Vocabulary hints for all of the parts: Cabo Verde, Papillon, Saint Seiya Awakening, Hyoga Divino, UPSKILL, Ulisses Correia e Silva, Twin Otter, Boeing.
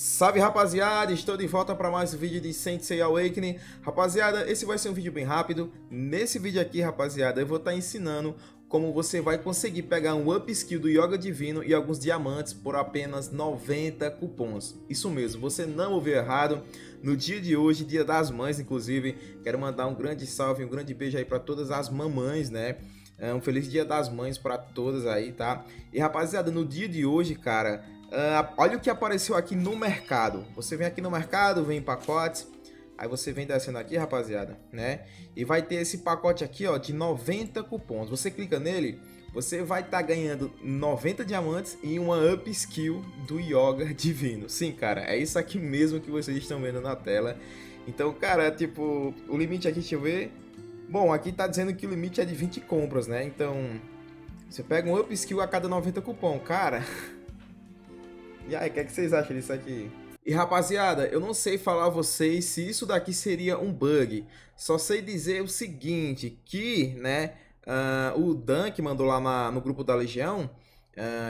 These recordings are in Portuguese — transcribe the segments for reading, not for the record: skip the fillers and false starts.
Salve rapaziada, estou de volta para mais um vídeo de Saint Seiya Awakening. Rapaziada, esse vai ser um vídeo bem rápido. Nesse vídeo aqui, rapaziada, eu vou estar ensinando como você vai conseguir pegar um upskill do Hyoga Divino e alguns diamantes por apenas 90 cupons. Isso mesmo, você não ouviu errado. No dia de hoje, dia das mães inclusive, quero mandar um grande salve, um grande beijo aí para todas as mamães, né? Um feliz dia das mães para todas aí, tá? E rapaziada, no dia de hoje, cara, olha o que apareceu aqui no mercado. Você vem aqui no mercado, vem em pacotes. Aí você vem descendo aqui, rapaziada, né? E vai ter esse pacote aqui, ó, de 90 cupons. Você clica nele, você vai estar ganhando 90 diamantes e uma upskill do Hyoga Divino. Sim, cara, é isso aqui mesmo que vocês estão vendo na tela. Então, cara, tipo, o limite aqui, deixa eu ver. Bom, aqui tá dizendo que o limite é de 20 compras, né? Então, você pega um upskill a cada 90 cupom, cara. E aí, o que é que vocês acham disso aqui? E rapaziada, eu não sei falar a vocês se isso daqui seria um bug. Só sei dizer o seguinte, que né, o Dan que mandou lá no grupo da Legião,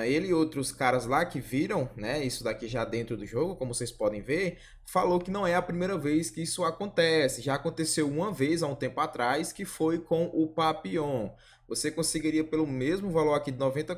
ele e outros caras lá que viram, né, isso daqui já dentro do jogo, como vocês podem ver, falou que não é a primeira vez que isso acontece. Já aconteceu uma vez há um tempo atrás, que foi com o Papillon. Você conseguiria pelo mesmo valor aqui de 90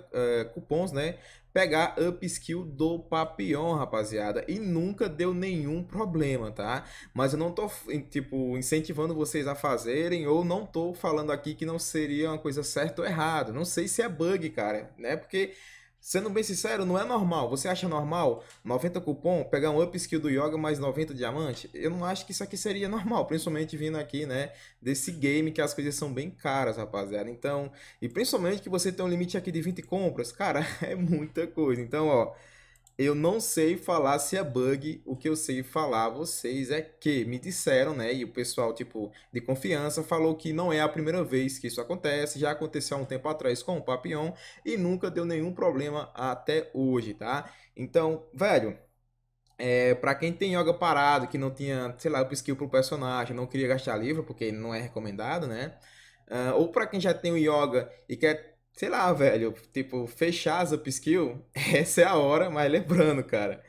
cupons, né, pegar upskill do Papillon, rapaziada, e nunca deu nenhum problema, tá? Mas eu não tô, tipo, incentivando vocês a fazerem, ou não tô falando aqui que não seria uma coisa certa ou errada. Não sei se é bug, cara, né? Porque, sendo bem sincero, não é normal. Você acha normal 90 cupom, pegar um upskill do Hyoga mais 90 diamante? Eu não acho que isso aqui seria normal, principalmente vindo aqui, né, desse game que as coisas são bem caras, rapaziada. Então, e principalmente que você tem um limite aqui de 20 compras, cara, é muita coisa. Então, ó, eu não sei falar se é bug. O que eu sei falar a vocês é que me disseram, né, e o pessoal, tipo, de confiança falou que não é a primeira vez que isso acontece. Já aconteceu há um tempo atrás com o Papillon e nunca deu nenhum problema até hoje, tá? Então, velho, pra quem tem Hyoga parado, que não tinha, sei lá, upskill pro personagem, não queria gastar livro, porque não é recomendado, né? Ou pra quem já tem o Hyoga e quer, sei lá, velho, tipo, fechar as upskill, essa é a hora. Mas lembrando, cara,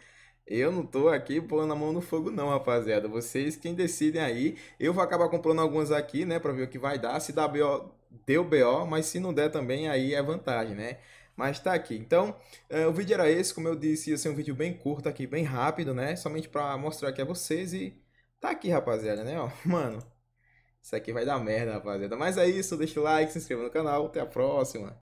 eu não tô aqui pondo a mão no fogo não, rapaziada. Vocês quem decidem aí. Eu vou acabar comprando algumas aqui, né, pra ver o que vai dar. Se dá BO, deu BO, mas se não der também, aí é vantagem, né? Mas tá aqui. Então, o vídeo era esse, como eu disse, ia ser um vídeo bem curto aqui, bem rápido, né? Somente pra mostrar aqui a vocês e tá aqui, rapaziada, né, ó, mano. Isso aqui vai dar merda, rapaziada. Mas é isso, deixa o like, se inscreva no canal. Até a próxima.